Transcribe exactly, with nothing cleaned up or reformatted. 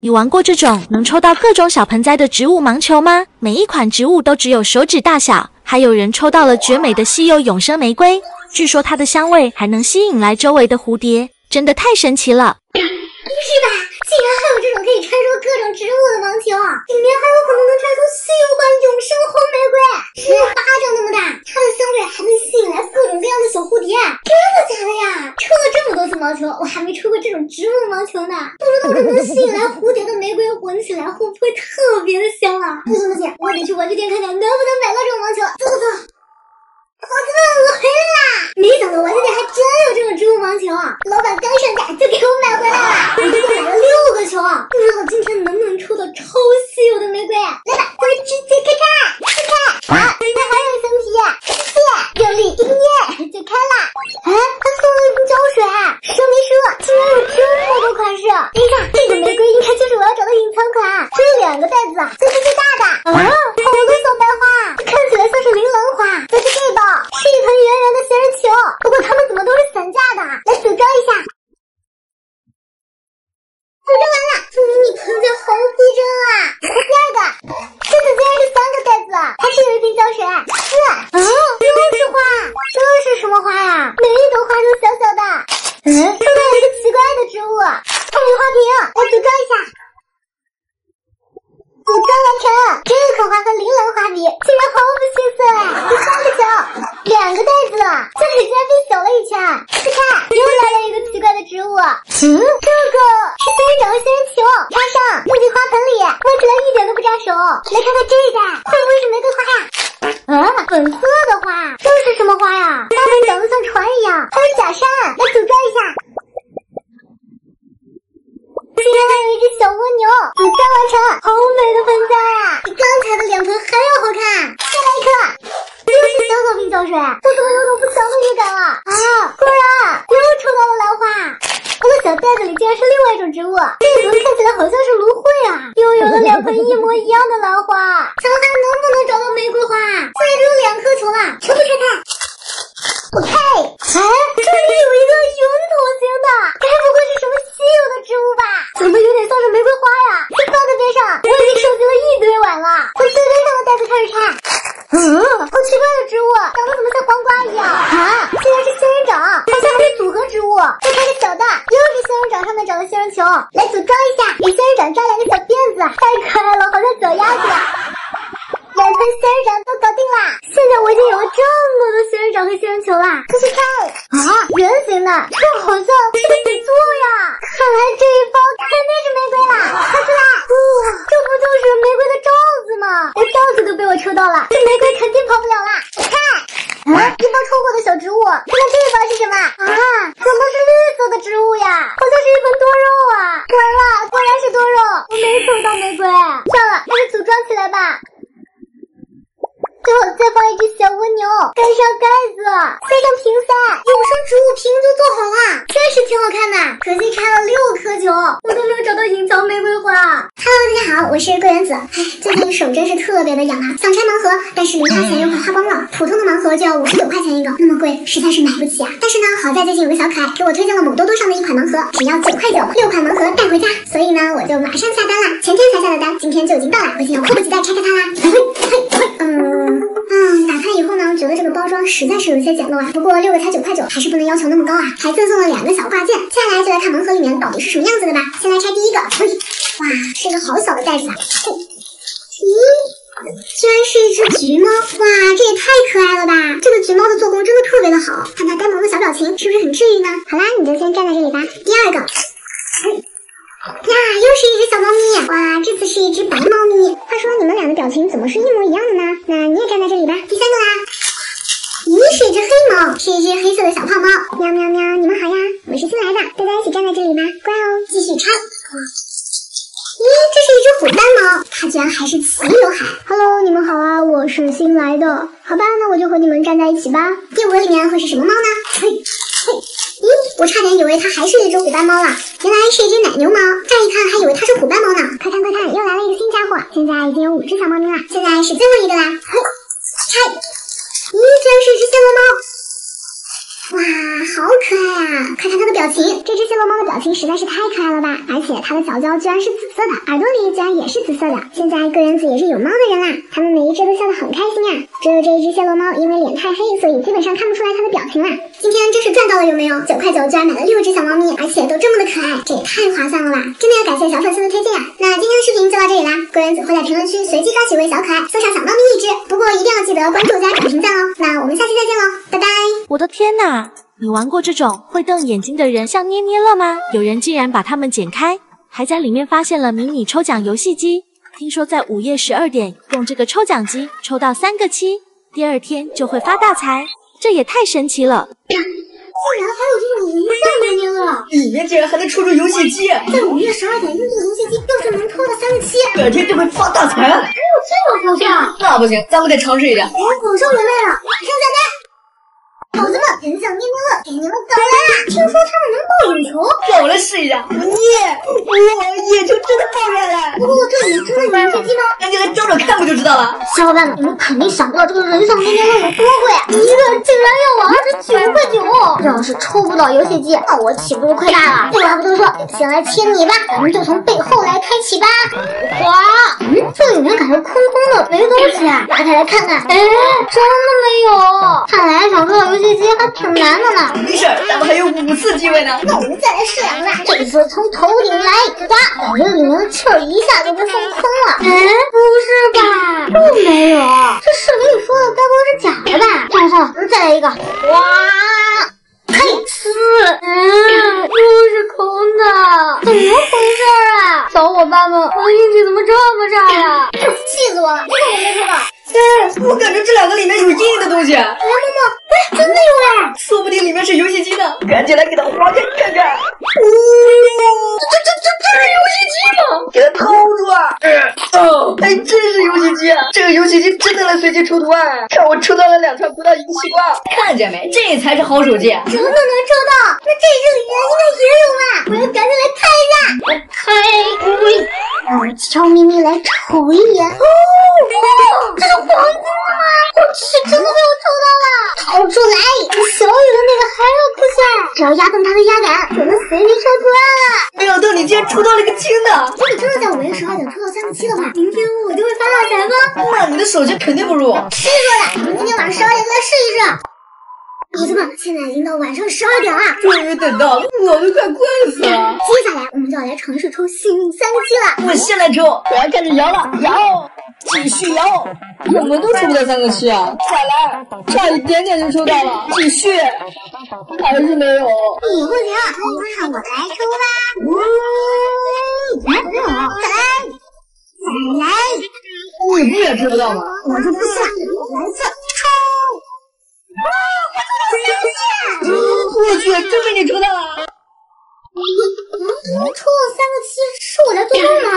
你玩过这种能抽到各种小盆栽的植物盲球吗？每一款植物都只有手指大小，还有人抽到了绝美的稀有永生玫瑰，据说它的香味还能吸引来周围的蝴蝶，真的太神奇了。是吧？竟然还有这种可以穿梭各种植物的盲球，里面还有可能能穿梭稀有版永生红玫瑰，只有巴掌那么大，它的香味还能吸引来各种各样的小蝴蝶。真的假的呀？抽了这么多次盲球，我还没抽过这种植物盲球呢。不知道能不能吸引来蝴蝶的玫瑰闻起来会不会特别的香啊？不行不行，我得去玩具店看看能不能买到这种盲球。走走走。 我怎么回来啦？没想到玩具店还真有这种植物盲球啊！老板刚上架就给我买回来了，我一共买了六个球啊！不知道今天能不能抽到超稀有的玫瑰？来吧，咱们直接开开，开开！好，今天还有一层皮，谢谢，用力一捏就开了。哎，还送了一瓶胶水，说明书竟然有这么多款式！你看，这个玫瑰应该就是我要找的隐藏款，这两个袋子啊，这是最大的。啊，好多小白花，看起来像是铃兰花，但是这个。 是一盆圆圆的仙人球，不过它们怎么都是散架的？来组装一下。组装完了，这迷你盆栽好逼真啊！第二个，这次竟然是三个袋子，还是有一瓶胶水。四，啊，都是花，这是什么花呀、啊？每一朵花都小小的。嗯，抽到一个奇怪的植物，透明花瓶，来组装一下。组装完成，这个花和铃兰花比，竟然毫不逊色哎！第三个球。 两个袋子，胶水竟然变小了一圈。你看，又来了一个奇怪的植物。嗯，这个是仙人掌和仙人球，插上弄进花盆里，摸起来一点都不扎手。来看看这一袋，会不会是玫瑰花呀？啊，粉色的花，这是什么花呀？花瓣长得像船一样，还有假山，来组装一下。竟然还有一只小蜗牛，组装完成，好美的盆栽啊！比刚才的两盆还要好看。再来一颗。 又是小草瓶胶水，我怎么有种不祥的预感了？啊，果然又抽到了兰花。不过小袋子里竟然是另外一种植物，这个看起来好像是芦荟啊！又有了两盆一模一样的兰花，咱还能不能找到玫瑰花？现在只有两颗球了，全部拆开。我呸！哎，这里有一个圆筒形的，该不会是什么稀有的植物吧？怎么有点像是玫瑰花呀？这放在边上，我已经收集了一堆碗了。从最边上的袋子开始拆。 嗯，好奇怪的植物，长得怎么像黄瓜一样啊？竟然是仙人掌，好像还是组合植物。再看个小的，又是仙人掌上面长的仙人球，来组装一下，给仙人掌扎两个小辫子，太可爱了，好像小鸭子。两盆仙人掌都搞定啦，现在我已经有了这么多仙人掌和仙人球啦。继续看啊，圆形的，这好像是个底座呀。看来这一包肯定是玫瑰啦，快出来！哇、哦，这不就是玫瑰的罩子吗？我罩子都被我抽到了。 玫瑰肯定跑不了啦！你看，啊，一包抽过的小植物，看看这一包是什么啊？怎么是绿色的植物呀？好像是一盆多肉啊！果然了，果然是多肉，我没抽到玫瑰。算了，还是组装起来吧。最后再放一只小蜗牛，盖上盖子，塞上瓶塞，永生植物瓶就做好啦，真是挺好看的。可惜拆了六颗球，我都没有找到隐藏玫瑰花。 大家好，我是桂原子。哎，最近手真是特别的痒啊，想拆盲盒，但是零花钱又快花光了。普通的盲盒就要五十九块钱一个，那么贵实在是买不起啊。但是呢，好在最近有个小可爱给我推荐了某多多上的一款盲盒，只要九块九，六款盲盒带回家。所以呢，我就马上下单了，前天才下的单，今天就已经到了，我已经迫不及待拆开它啦。嘿嘿嘿，嗯啊，打开以后呢，觉得这个包装实在是有些简陋啊。不过六个才九块九，还是不能要求那么高啊。还赠送了两个小挂件，接下来就来看盲盒里面到底是什么样子的吧。先来拆第一个，嘿。 哇，是个好小的袋子啊！咦，居然是一只橘猫！哇，这也太可爱了吧！这个橘猫的做工真的特别的好，看它呆萌的小表情，是不是很治愈呢？好啦，你就先站在这里吧。第二个，呀，又是一只小猫咪！哇，这次是一只白猫咪。话说你们俩的表情怎么是一模一样的呢？那你也站在这里吧。第三个啦，咦，是一只黑猫，是一只黑色的小胖猫。喵喵喵，你们好呀，我是新来的，大家一起站在这里吧，乖哦。继续拆。 咦，这是一只虎斑猫，它居然还是齐刘海。Hello， 你们好啊，我是新来的。好吧，那我就和你们站在一起吧。第五个里面会是什么猫呢？嘿，嘿，咦，我差点以为它还是一只虎斑猫了，原来是一只奶牛猫。乍一看还以为它是虎斑猫呢。快看快看，又来了一个新家伙，现在已经有五只小猫咪了。现在是最后一个啦。嘿，拆，咦，居然是一只暹罗猫。 哇，好可爱啊！看看它的表情，这只暹罗猫的表情实在是太可爱了吧！而且它的脚脚居然是紫色的，耳朵里居然也是紫色的。现在各园子也是有猫的人啦，它们每一只都笑得很开心啊。只有这一只暹罗猫，因为脸太黑，所以基本上看不出来它的表情啦。今天真是赚到了，有没有？九块九居然买了六只小猫咪，而且都这么的可爱，这也太划算了吧！真的要感谢小粉丝的推荐啊！那今天的视频就到这里啦，各园子会在评论区随机抓取一位小可爱，送上小猫咪一只。不过一定要记得关注加点评赞哦。那我们下期再见喽，拜拜！我的天哪！ 你玩过这种会瞪眼睛的人像捏捏乐吗？有人竟然把它们剪开，还在里面发现了迷你抽奖游戏机。听说在午夜十二点用这个抽奖机抽到三个七，第二天就会发大财，这也太神奇了！竟然还有这种人像捏捏乐！里面竟然还能抽出游戏机，在午夜十二点用这个游戏机要是能抽到三个七，第二天就会发大财。还有这种条件？那不行，咱们得尝试一下。我广受人类了，马上下单。 猴子们，人像捏捏乐，给你们搞来啦！听说他们能爆眼球，让我来试一下。耶！哇，眼球真的爆出来了！不过这里真的有游戏机吗？那就来照照看不就知道了。小伙伴们，你们肯定想不到这个人像捏捏乐有多贵，一个竟然要我二十九块九。要是抽不到游戏机，那我岂不是亏大了？话不多说，先来切你吧，咱们就从背后来开启吧。哇，嗯，这里面感觉空空的，没东西啊。拿开来看看，哎，真的没有。看来想抽到游戏。 这些还挺难的呢，没事，咱们还有五次机会呢。那我们再来试两下，这次从头顶来压，感觉里面的气儿一下就被放空了。哎，不是吧？又没有，这视频里说的该不会是假的吧？算了算了，咱们再来一个。哇，嘿，四，嗯，又是空的，怎么回事啊？小伙伴们，我运气怎么这么差呀？气死我了，这个我没抽到。 哎，我感觉这两个里面有硬的东西。哎，妈妈，哎，真的有哎，说不定里面是游戏机呢，赶紧来给它划开看看。哦，这这这这是游戏机吗？给它掏出啊！哎，哦，哎，真是游戏机啊！这个游戏机真的能随机抽图案，看我抽到了两串不到一个西瓜，看见没？这才是好手机。真的能抽到？那这个里面应该也有吧？我要赶紧来看一下。我开，让我悄咪咪来瞅一眼。哦，哦，这个。 黄金吗？我去，真的被我抽到了！掏出来，比小雨的那个还要酷炫！只要压动它的压杆，就能随机抽图案了。没想到你竟然抽到了一个金的！如果真的在午夜十二点抽到三个七的话，明天我就会发大财吗？那你的手机肯定不如我。是说的，我们今天晚上十二点就来试一试。 猴子们，现在已经到晚上十二点了，终于等到了，我都快困死了。接下来我们就要来尝试抽幸运三个七了。我先来抽，我要开始摇了，摇，继续摇。我们都抽不到三个七啊！再来，差一点点就抽到了，继续，还是没有。你不行，那我来抽吧。呜、嗯，没有，再来，再来。你不也抽不到吗？我就不信了，来一次，抽。 啊！我去，真被你抽到了！我抽到三个七，是我在做梦吗？